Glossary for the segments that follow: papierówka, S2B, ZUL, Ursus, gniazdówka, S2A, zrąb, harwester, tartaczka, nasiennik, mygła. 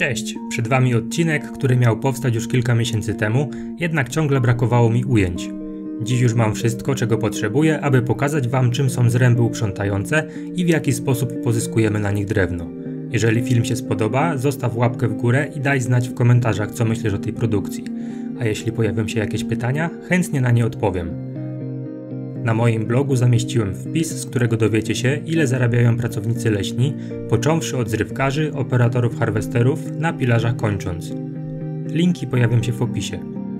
Cześć, przed Wami odcinek, który miał powstać już kilka miesięcy temu, jednak ciągle brakowało mi ujęć. Dziś już mam wszystko, czego potrzebuję, aby pokazać Wam, czym są zręby uprzątające i w jaki sposób pozyskujemy na nich drewno. Jeżeli film się spodoba, zostaw łapkę w górę i daj znać w komentarzach, co myślisz o tej produkcji. A jeśli pojawią się jakieś pytania, chętnie na nie odpowiem. Na moim blogu zamieściłem wpis, z którego dowiecie się, ile zarabiają pracownicy leśni, począwszy od zrywkarzy, operatorów harwesterów, na pilarzach kończąc. Linki pojawią się w opisie.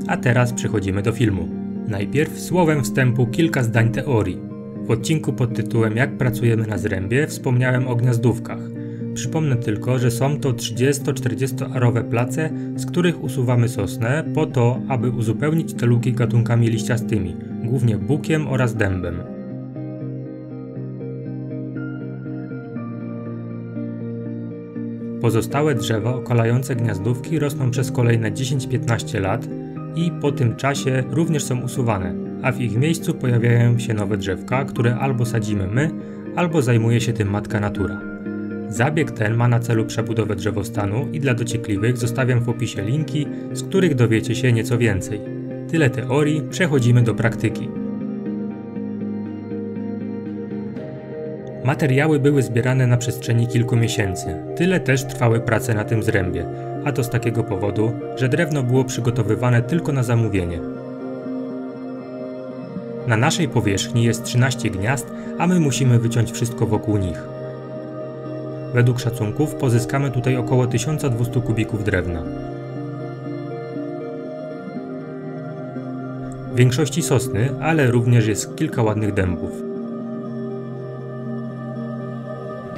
A teraz przechodzimy do filmu. Najpierw słowem wstępu kilka zdań teorii. W odcinku pod tytułem Jak pracujemy na zrębie wspomniałem o gniazdówkach. Przypomnę tylko, że są to 30-40-arowe place, z których usuwamy sosnę po to, aby uzupełnić te luki gatunkami liściastymi, głównie bukiem oraz dębem. Pozostałe drzewa okalające gniazdówki rosną przez kolejne 10-15 lat i po tym czasie również są usuwane, a w ich miejscu pojawiają się nowe drzewka, które albo sadzimy my, albo zajmuje się tym matka natura. Zabieg ten ma na celu przebudowę drzewostanu i dla dociekliwych zostawiam w opisie linki, z których dowiecie się nieco więcej. Tyle teorii, przechodzimy do praktyki. Materiały były zbierane na przestrzeni kilku miesięcy, tyle też trwały prace na tym zrębie, a to z takiego powodu, że drewno było przygotowywane tylko na zamówienie. Na naszej powierzchni jest 13 gniazd, a my musimy wyciąć wszystko wokół nich. Według szacunków pozyskamy tutaj około 1200 kubików drewna. W większości sosny, ale również jest kilka ładnych dębów.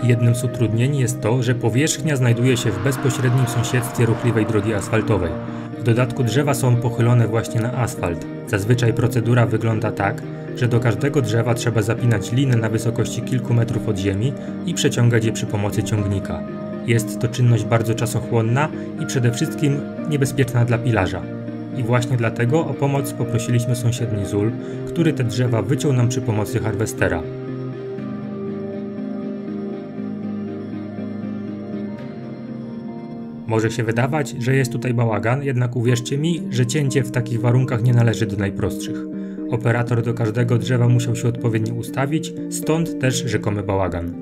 Jednym z utrudnień jest to, że powierzchnia znajduje się w bezpośrednim sąsiedztwie ruchliwej drogi asfaltowej. W dodatku drzewa są pochylone właśnie na asfalt. Zazwyczaj procedura wygląda tak, że do każdego drzewa trzeba zapinać linę na wysokości kilku metrów od ziemi i przeciągać je przy pomocy ciągnika. Jest to czynność bardzo czasochłonna i przede wszystkim niebezpieczna dla pilarza. I właśnie dlatego o pomoc poprosiliśmy sąsiedni ZUL, który te drzewa wyciął nam przy pomocy harwestera. Może się wydawać, że jest tutaj bałagan, jednak uwierzcie mi, że cięcie w takich warunkach nie należy do najprostszych. Operator do każdego drzewa musiał się odpowiednio ustawić, stąd też rzekomy bałagan.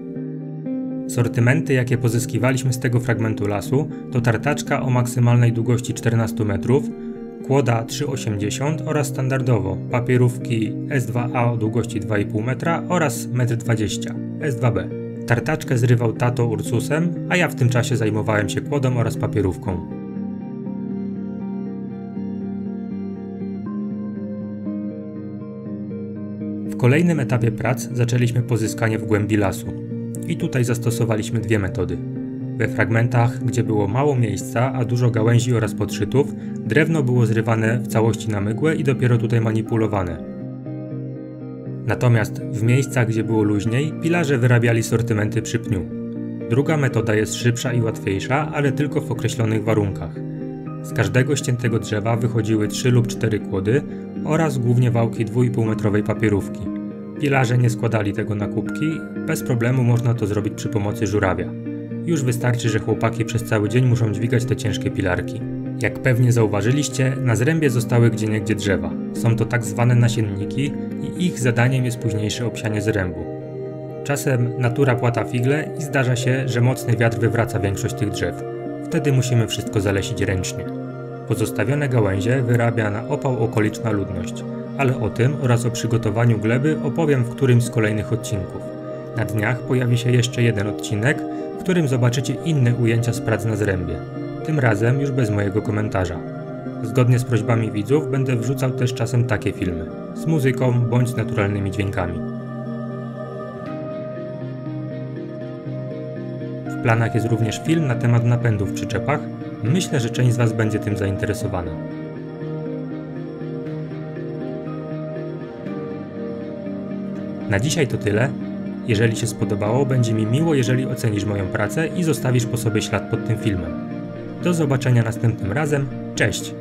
Sortymenty, jakie pozyskiwaliśmy z tego fragmentu lasu, to tartaczka o maksymalnej długości 14 metrów, kłoda 3,80 oraz standardowo papierówki S2A o długości 2,5 metra oraz 1,20 m S2B. Tartaczkę zrywał tato Ursusem, a ja w tym czasie zajmowałem się kłodą oraz papierówką. W kolejnym etapie prac zaczęliśmy pozyskanie w głębi lasu i tutaj zastosowaliśmy dwie metody. We fragmentach, gdzie było mało miejsca, a dużo gałęzi oraz podszytów, drewno było zrywane w całości na mygłę i dopiero tutaj manipulowane. Natomiast w miejscach, gdzie było luźniej, pilarze wyrabiali sortymenty przy pniu. Druga metoda jest szybsza i łatwiejsza, ale tylko w określonych warunkach. Z każdego ściętego drzewa wychodziły 3 lub 4 kłody oraz głównie wałki 2,5-metrowej papierówki. Pilarze nie składali tego na kubki, bez problemu można to zrobić przy pomocy żurawia. Już wystarczy, że chłopaki przez cały dzień muszą dźwigać te ciężkie pilarki. Jak pewnie zauważyliście, na zrębie zostały gdzieniegdzie drzewa. Są to tak zwane nasienniki i ich zadaniem jest późniejsze obsianie zrębu. Czasem natura płata figle i zdarza się, że mocny wiatr wywraca większość tych drzew. Wtedy musimy wszystko zalesić ręcznie. Pozostawione gałęzie wyrabia na opał okoliczna ludność, ale o tym oraz o przygotowaniu gleby opowiem w którymś z kolejnych odcinków. Na dniach pojawi się jeszcze jeden odcinek, w którym zobaczycie inne ujęcia z prac na zrębie. Tym razem już bez mojego komentarza. Zgodnie z prośbami widzów będę wrzucał też czasem takie filmy, z muzyką bądź naturalnymi dźwiękami. W planach jest również film na temat napędów przy czepach. Myślę, że część z Was będzie tym zainteresowana. Na dzisiaj to tyle. Jeżeli się spodobało, będzie mi miło, jeżeli ocenisz moją pracę i zostawisz po sobie ślad pod tym filmem. Do zobaczenia następnym razem. Cześć!